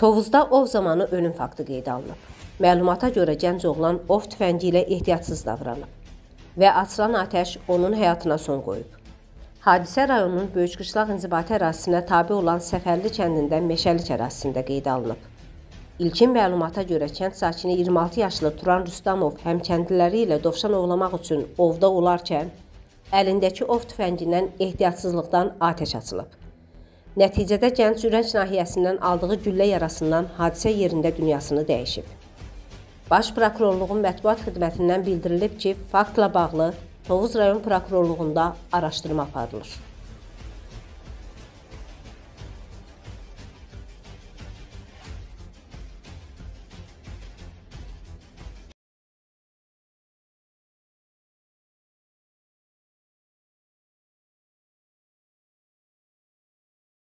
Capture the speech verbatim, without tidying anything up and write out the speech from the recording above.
Tovuzda ov zamanı ölüm faktı qeydə alınıb. Məlumata görə gənc oğlan ov tüfəngi ilə ehtiyatsız davranıb və açılan atəş onun həyatına son qoyub. Hadisə rayonunun Böyük Qışlaq inzibati ərazisinə tabi olan Səfərli kəndindən Meşəlik ərazisində qeydə alınıb. İlkin məlumata görə kənd sakini iyirmi altı yaşlı Turan Rüstamov həm kəndliləri ilə dovşan ovlamaq üçün ovda olarkən əlindəki ov tüfəngindən ehtiyatsızlıqdan atəş açılıb. Nəticədə gənc ürək nahiyəsindən aldığı güllə yarasından hadisə yerində dünyasını dəyişib. Baş Prokurorluğun mətbuat xidmətindən bildirilib ki, faktla bağlı Tovuz rayon prokurorluğunda araşdırma aparılır.